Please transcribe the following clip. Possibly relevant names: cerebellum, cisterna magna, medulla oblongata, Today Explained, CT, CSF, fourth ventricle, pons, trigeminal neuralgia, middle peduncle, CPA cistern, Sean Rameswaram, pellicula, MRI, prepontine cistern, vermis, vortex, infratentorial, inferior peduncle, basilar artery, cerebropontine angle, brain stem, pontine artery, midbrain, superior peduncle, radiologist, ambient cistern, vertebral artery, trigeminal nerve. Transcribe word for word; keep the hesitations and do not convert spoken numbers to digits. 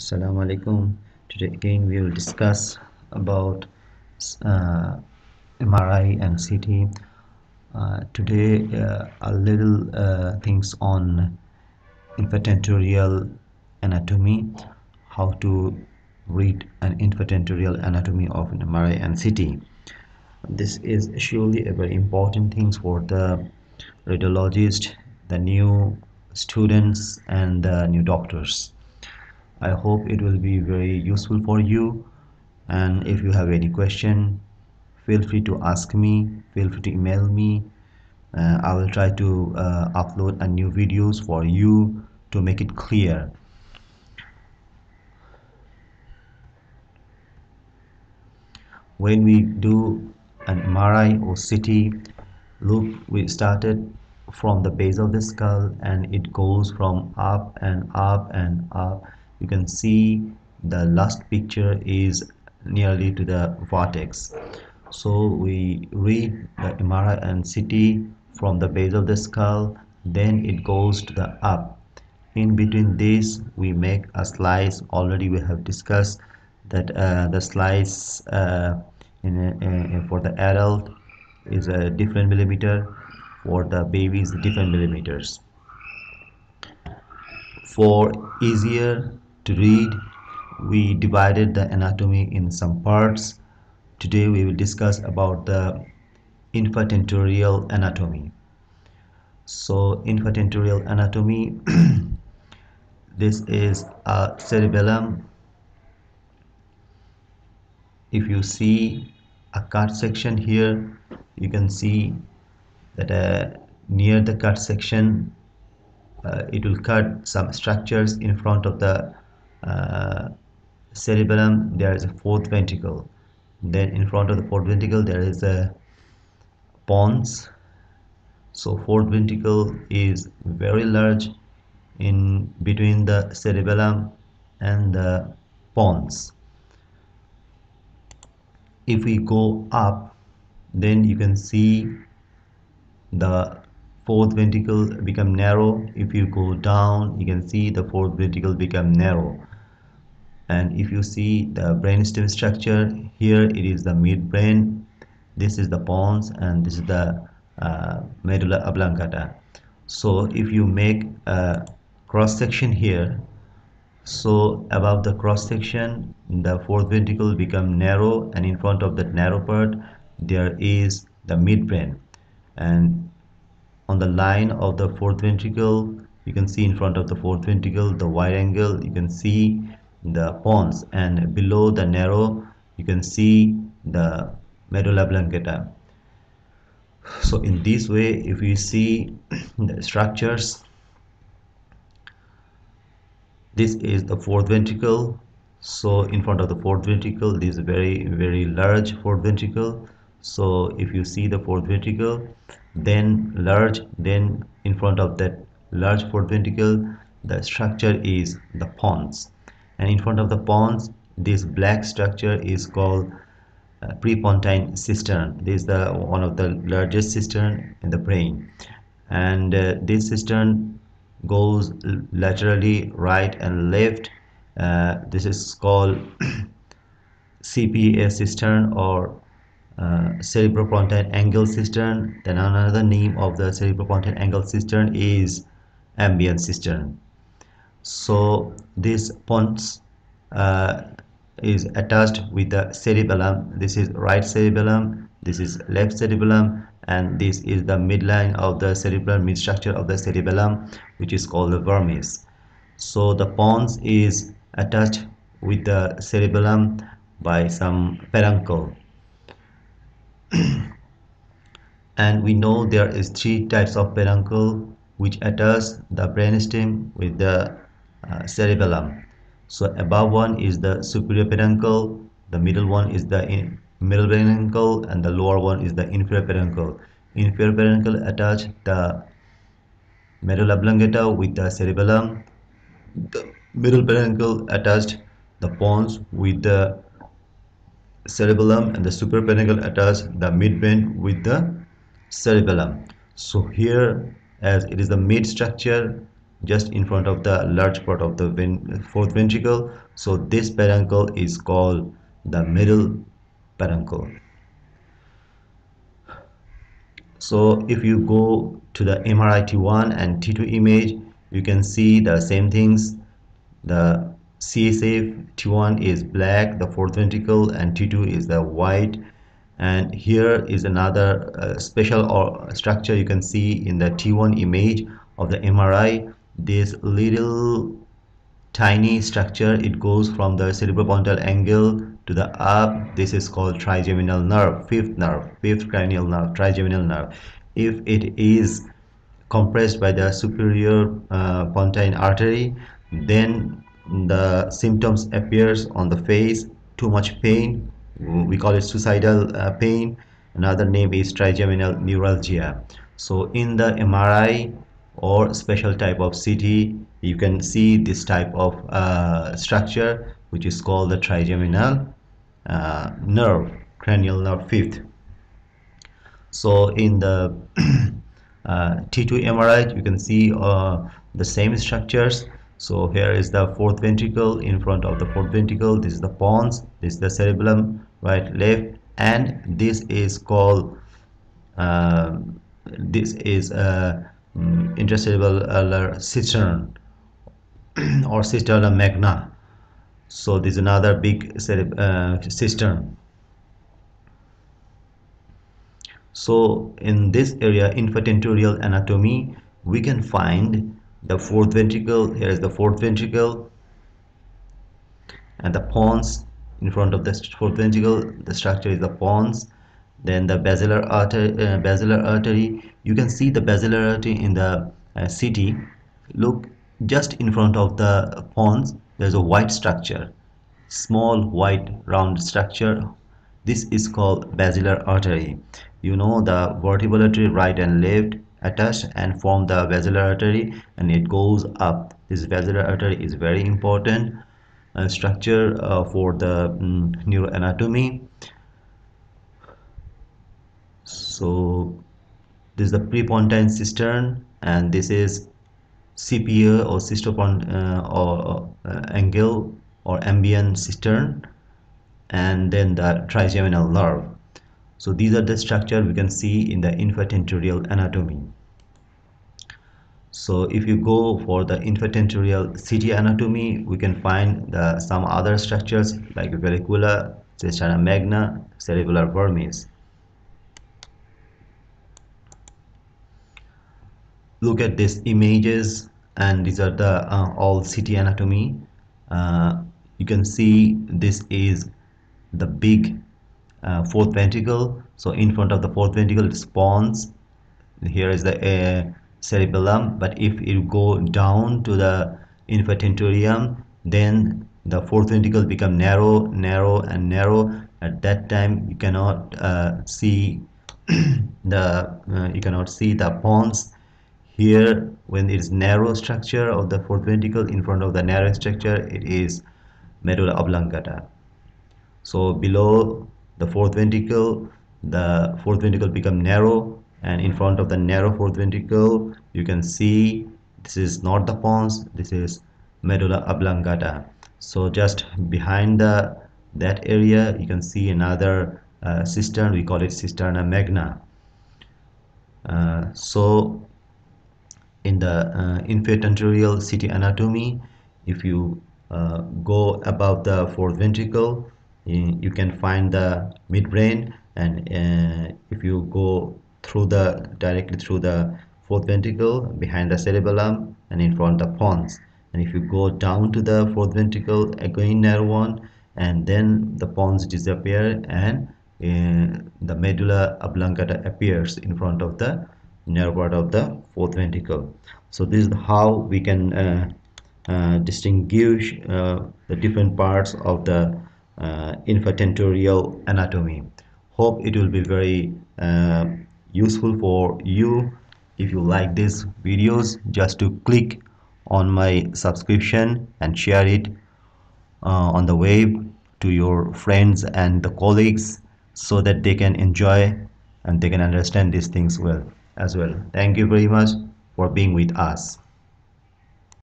Assalamu alaikum. Today again we will discuss about uh, M R I and C T. Uh, today uh, a little uh, things on infratentorial anatomy, how to read an infratentorial anatomy of an M R I and C T. This is surely a very important thing for the radiologist, the new students and the new doctors. I hope it will be very useful for you, and if you have any question, feel free to ask me, feel free to email me. uh, I will try to uh, upload a new videos for you to make it clear. When we do an M R I or C T, look, we started from the base of the skull and it goes from up and up and up. You can see the last picture is nearly to the vortex. So we read the M R I and C T from the base of the skull, then it goes to the up. In between this we make a slice. Already we have discussed that uh, the slice uh, in a, a, for the adult is a different millimeter, for the babies different millimeters. For easier to read, we divided the anatomy in some parts. Today we will discuss about the infratentorial anatomy. So infratentorial anatomy, this is a cerebellum. If you see a cut section here, you can see that uh, near the cut section uh, it will cut some structures in front of the uh, cerebellum. There is a fourth ventricle, then in front of the fourth ventricle there is a pons. So fourth ventricle is very large in between the cerebellum and the pons. If we go up, then you can see the fourth ventricle become narrow. If you go down, you can see the fourth ventricle become narrow. And if you see the brain stem structure here, it is the midbrain. This is the pons and this is the uh, medulla oblongata. So if you make a cross section here, so above the cross section the fourth ventricle become narrow, and in front of that narrow part there is the midbrain. And on the line of the fourth ventricle, you can see in front of the fourth ventricle the wide angle, you can see the pons, and below the narrow you can see the medulla oblongata. So in this way, if you see the structures, this is the fourth ventricle. So in front of the fourth ventricle, this is very very large fourth ventricle. So if you see the fourth ventricle, then large, then in front of that large fourth ventricle the structure is the pons, and in front of the pons this black structure is called uh, prepontine cistern. This is the one of the largest cistern in the brain, and uh, this cistern goes laterally right and left. Uh, this is called C P A cistern or Uh, cerebropontine angle cistern. Then another name of the cerebropontine angle cistern is ambient cistern. So this pons uh, is attached with the cerebellum. This is right cerebellum, this is left cerebellum, and this is the midline of the cerebellum, mid structure of the cerebellum, which is called the vermis. So the pons is attached with the cerebellum by some peduncle. And we know there is three types of peduncle which attach the brainstem with the uh, cerebellum. So above one is the superior peduncle, the middle one is the in middle peduncle, and the lower one is the inferior peduncle. Inferior peduncle attach the medulla oblongata with the cerebellum. The middle peduncle attached the pons with the cerebellum, and the superior peduncle attaches the midbrain with the cerebellum. So here, as it is the mid structure, just in front of the large part of the ven fourth ventricle. So this peduncle is called the middle peduncle. So if you go to the M R I T one and T two image, you can see the same things. The C S F T one is black, the fourth ventricle, and T two is the white. And here is another uh, special or structure you can see in the T one image of the M R I. This little tiny structure, it goes from the cerebropontine angle to the up. This is called trigeminal nerve, fifth nerve, fifth cranial nerve, trigeminal nerve. If it is compressed by the superior uh, pontine artery, then the symptoms appears on the face. Too much pain, we call it suicidal uh, pain. Another name is trigeminal neuralgia. So in the M R I or special type of C T, you can see this type of uh, structure, which is called the trigeminal uh, nerve, cranial nerve fifth. So in the uh, T two M R I, you can see uh, the same structures. So here is the fourth ventricle. In front of the fourth ventricle, this is the pons, this is the cerebellum, right, left, and this is called uh, this is a um, intracerebellar cistern or cisterna magna. So this is another big uh, cistern. So in this area, infratentorial anatomy, we can find the fourth ventricle. Here is the fourth ventricle and the pons. In front of the fourth ventricle, the structure is the pons. Then the basilar artery, uh, basilar artery. You can see the basilar artery in the uh, C T. Look, just in front of the pons, there's a white structure, small white round structure. This is called basilar artery. You know, the vertebral artery, right and left, attached and form the basilar artery, and it goes up. This basilar artery is very important uh, structure uh, for the um, neuroanatomy. So this is the prepontine cistern, and this is C P A or cisterna uh, or uh, angle or ambient cistern, and then the trigeminal nerve. So these are the structure we can see in the infratentorial anatomy. So if you go for the infratentorial C T anatomy, we can find the, some other structures like pellicula, cisterna magna, cerebellar vermis. Look at these images, and these are the uh, all C T anatomy. Uh, you can see this is the big Uh, fourth ventricle. So in front of the fourth ventricle, it's pons. Here is the uh, cerebellum. But if you go down to the infratentorium, then the fourth ventricle become narrow, narrow, and narrow. At that time, you cannot uh, see the uh, you cannot see the pons. Here, when it's narrow structure of the fourth ventricle, in front of the narrow structure, it is medulla oblongata. So below the fourth ventricle, the fourth ventricle become narrow, and in front of the narrow fourth ventricle, you can see this is not the pons, this is medulla oblongata. So just behind the that area, you can see another uh, cistern. We call it cisterna magna. Uh, so in the uh, infratentorial C T anatomy, if you uh, go above the fourth ventricle, you can find the midbrain, and uh, if you go through the directly through the fourth ventricle, behind the cerebellum, and in front the pons. And if you go down to the fourth ventricle, again narrow one, and then the pons disappear, and uh, the medulla oblongata appears in front of the narrow part of the fourth ventricle. So this is how we can uh, uh, distinguish uh, the different parts of the Uh, infratentorial anatomy. Hope it will be very uh, useful for you. If you like these videos, just to click on my subscription and share it uh, on the web to your friends and the colleagues, so that they can enjoy and they can understand these things well as well. Thank you very much for being with us.